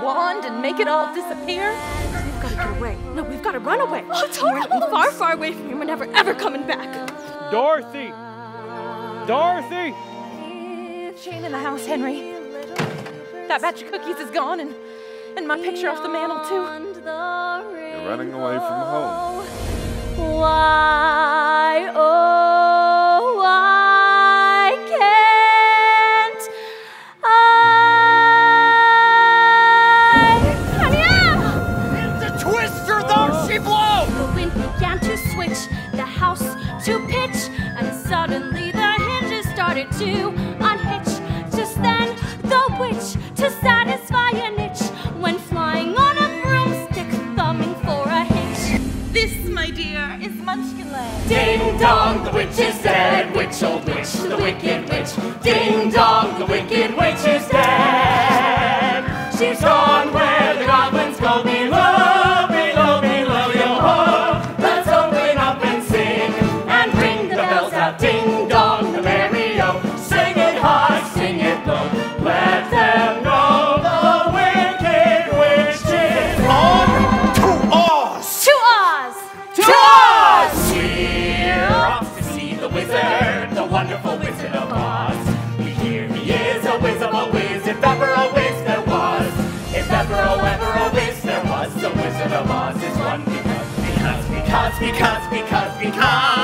wand and make it all disappear? We've got to get away. No, we've got to run away. Oh, Dorothy! We're far, far away from here. We're never, ever coming back. Dorothy! Dorothy! Shane in the house, Henry. That batch of cookies is gone, and my picture off the mantle, too. You're running away from home. Why, oh, why can't I come out? It's a twister, though she blows! The wind began to switch, the house to pitch, and suddenly the hinges started to unhitch. Just then, the witch, to satisfy an itch, went flying on a broomstick, thumbing for a hitch. This, my dear, is Munchkinland. Ding dong, the witch is dead. Witch, old witch, the wicked witch. Ding dong, the wicked witch is dead. She's gone where the goblins go below, below, below, yo-ho. Let's open up and sing and ring the bells out. Ding dong, the merry-o. Sing it high, sing it low. Let them know the wicked witch is on to Oz! To Oz! To Oz! We're off to see the wizard, the wonderful Wizard of Oz. We hear he is a whiz, if ever a whiz there was. If ever, oh, ever a whiz there was, the Wizard of Oz is one because, because.